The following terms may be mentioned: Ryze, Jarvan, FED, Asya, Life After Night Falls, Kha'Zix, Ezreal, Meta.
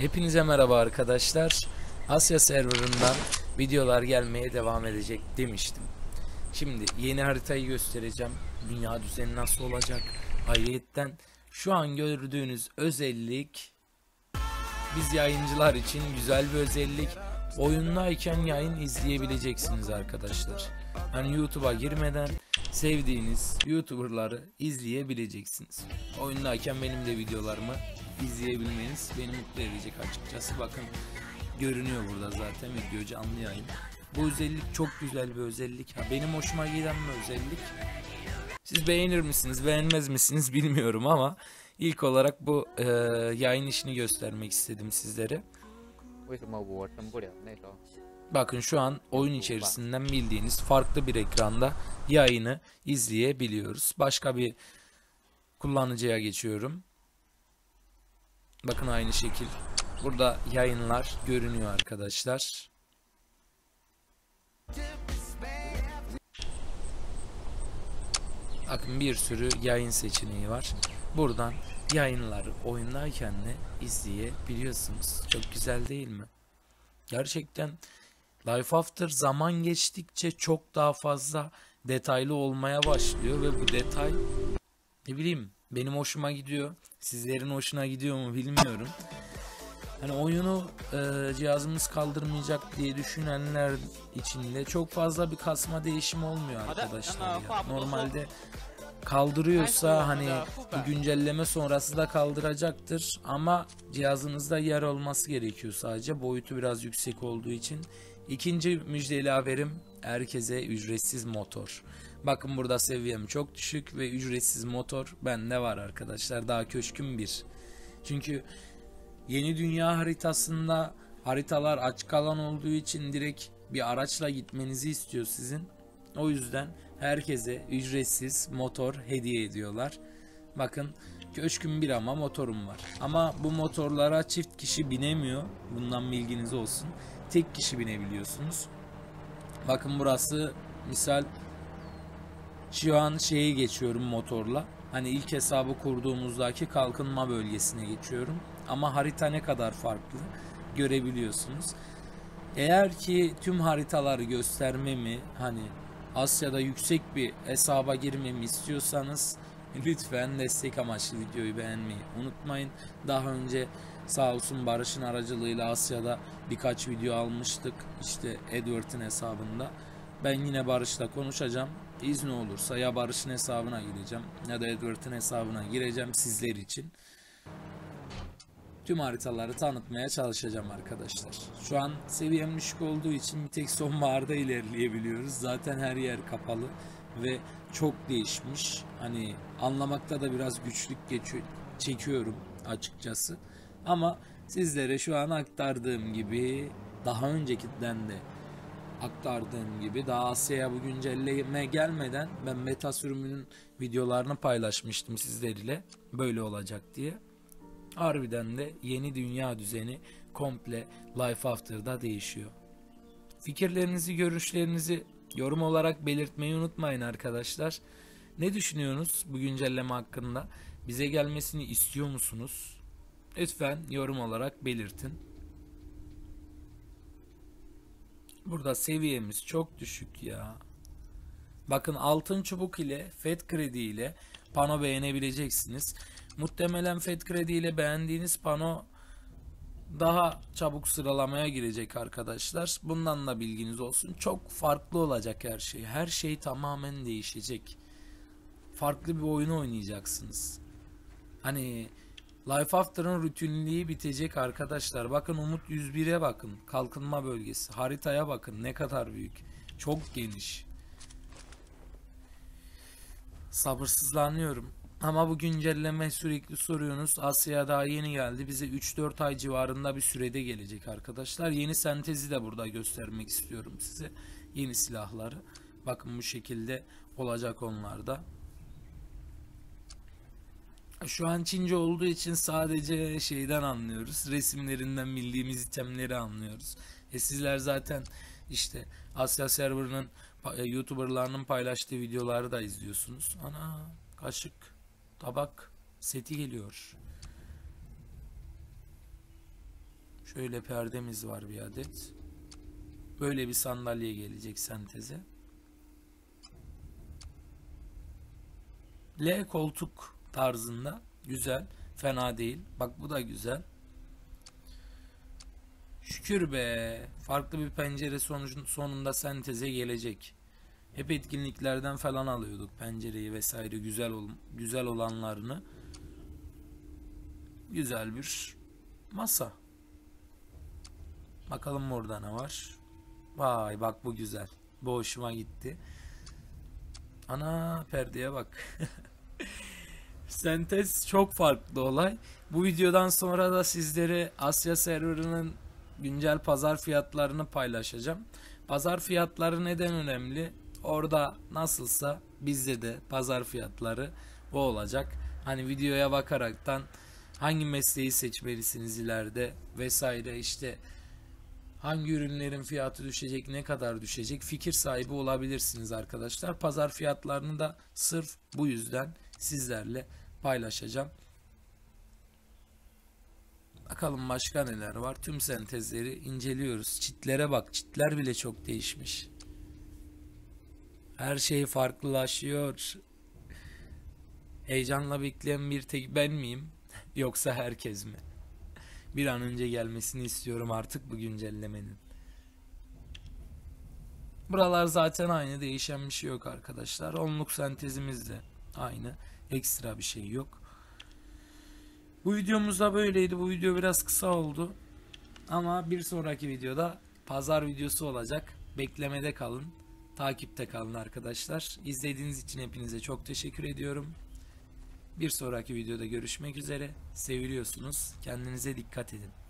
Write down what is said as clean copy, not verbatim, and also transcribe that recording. Hepinize merhaba arkadaşlar. Asya serverından videolar gelmeye devam edecek demiştim. Şimdi yeni haritayı göstereceğim. Dünya düzeni nasıl olacak? Ayrıyeten şu an gördüğünüz özellik biz yayıncılar için güzel bir özellik. Oyundayken yayın izleyebileceksiniz arkadaşlar. Hani YouTube'a girmeden sevdiğiniz YouTuber'ları izleyebileceksiniz. Oyundayken benim de videolarımı izleyebilmeniz beni mutlu edecek açıkçası. Bakın görünüyor burada zaten video canlı yayın. Bu özellik çok güzel bir özellik. Ha, benim hoşuma giden bir özellik. Siz beğenir misiniz beğenmez misiniz bilmiyorum ama ilk olarak bu yayın işini göstermek istedim sizlere. Bakın şu an oyun içerisinden bildiğiniz farklı bir ekranda yayını izleyebiliyoruz. Başka bir kullanıcıya geçiyorum. Bakın aynı şekil burada yayınlar görünüyor arkadaşlar. Bakın bir sürü yayın seçeneği var. Buradan yayınları oyundayken de izleyebiliyorsunuz. Çok güzel değil mi? Gerçekten Life After zaman geçtikçe çok daha fazla detaylı olmaya başlıyor ve bu detay ne bileyim benim hoşuma gidiyor. Sizlerin hoşuna gidiyor mu bilmiyorum. Hani oyunu cihazımız kaldırmayacak diye düşünenler için de çok fazla bir kasma değişimi olmuyor arkadaşlar ya. Normalde kaldırıyorsa hani güncelleme sonrası da kaldıracaktır ama cihazınızda yer olması gerekiyor sadece, boyutu biraz yüksek olduğu için. İkinci müjdeli haberim herkese ücretsiz motor. Bakın burada seviyem çok düşük ve ücretsiz motor bende var arkadaşlar, daha köşküm bir. Çünkü yeni dünya haritasında haritalar aç kalan olduğu için direkt bir araçla gitmenizi istiyor sizin. O yüzden herkese ücretsiz motor hediye ediyorlar. Bakın köşküm bir ama motorum var. Ama bu motorlara çift kişi binemiyor. Bundan bilginiz olsun. Tek kişi binebiliyorsunuz. Bakın burası misal şu an şeyi geçiyorum motorla. Hani ilk hesabı kurduğumuzdaki kalkınma bölgesine geçiyorum. Ama harita ne kadar farklı görebiliyorsunuz. Eğer ki tüm haritaları göstermemi, hani Asya'da yüksek bir hesaba girmemi istiyorsanız lütfen destek amaçlı videoyu beğenmeyi unutmayın. Daha önce sağ olsun Barış'ın aracılığıyla Asya'da birkaç video almıştık. İşte Edward'ın hesabında. Ben yine Barış'la konuşacağım. İzni olursa ya Barış'ın hesabına gireceğim ya da Edward'ın hesabına gireceğim sizler için. Tüm haritaları tanıtmaya çalışacağım arkadaşlar. Şu an seviyem düşük olduğu için bir tek sonbaharda ilerleyebiliyoruz. Zaten her yer kapalı ve çok değişmiş. Hani anlamakta da biraz güçlük çekiyorum açıkçası. Ama sizlere şu an aktardığım gibi, daha öncekinden de aktardığım gibi, daha Asya'ya bu güncelleme gelmeden ben Meta sürümünün videolarını paylaşmıştım sizlerle böyle olacak diye. Harbiden de yeni dünya düzeni komple Life After'da değişiyor. Fikirlerinizi, görüşlerinizi yorum olarak belirtmeyi unutmayın arkadaşlar. Ne düşünüyorsunuz bu güncelleme hakkında? Bize gelmesini istiyor musunuz? Lütfen yorum olarak belirtin. Burada seviyemiz çok düşük ya. Bakın altın çubuk ile FED kredi ile pano beğenebileceksiniz. Muhtemelen FED kredi ile beğendiğiniz pano daha çabuk sıralamaya girecek arkadaşlar. Bundan da bilginiz olsun. Çok farklı olacak her şey. Her şey tamamen değişecek. Farklı bir oyunu oynayacaksınız. Hani Life After'ın rutinliği bitecek arkadaşlar. Bakın Umut 101'e bakın. Kalkınma bölgesi. Haritaya bakın ne kadar büyük. Çok geniş. Sabırsızlanıyorum. Ama bu güncelleme sürekli soruyorsunuz. Asya daha yeni geldi. Bize 3-4 ay civarında bir sürede gelecek arkadaşlar. Yeni sentezi de burada göstermek istiyorum size. Yeni silahları. Bakın bu şekilde olacak onlarda. Şu an Çince olduğu için sadece şeyden anlıyoruz. Resimlerinden bildiğimiz itemleri anlıyoruz. Sizler zaten işte Asya serverının YouTuber'larının paylaştığı videoları da izliyorsunuz. Ana kaşık. Tabak seti geliyor. Şöyle perdemiz var bir adet. Böyle bir sandalye gelecek senteze. L koltuk tarzında. Güzel. Fena değil. Bak bu da güzel. Şükür be. Farklı bir pencere sonunda senteze gelecek. Hep etkinliklerden falan alıyorduk pencereyi vesaire, güzel olanlarını. Güzel bir masa. Bakalım burada ne var. Vay bak bu güzel. Bu hoşuma gitti. Ana perdeye bak. Sentez çok farklı olay. Bu videodan sonra da sizlere Asya serverının güncel pazar fiyatlarını paylaşacağım. Pazar fiyatları neden önemli? Orada nasılsa bizde de pazar fiyatları bu olacak. Hani videoya bakaraktan hangi mesleği seçmelisiniz ileride vesaire, işte hangi ürünlerin fiyatı düşecek, ne kadar düşecek fikir sahibi olabilirsiniz arkadaşlar. Pazar fiyatlarını da sırf bu yüzden sizlerle paylaşacağım. Bakalım başka neler var. Tüm sentezleri inceliyoruz. Çitlere bak. Çitler bile çok değişmiş. Her şey farklılaşıyor. Heyecanla bekleyen bir tek ben miyim? Yoksa herkes mi? Bir an önce gelmesini istiyorum artık bu güncellemenin. Buralar zaten aynı. Değişen bir şey yok arkadaşlar. Onluk sentezimiz de aynı. Ekstra bir şey yok. Bu videomuz da böyleydi. Bu video biraz kısa oldu. Ama bir sonraki videoda pazar videosu olacak. Beklemede kalın. Takipte kalın arkadaşlar. İzlediğiniz için hepinize çok teşekkür ediyorum. Bir sonraki videoda görüşmek üzere. Seviliyorsunuz. Kendinize dikkat edin.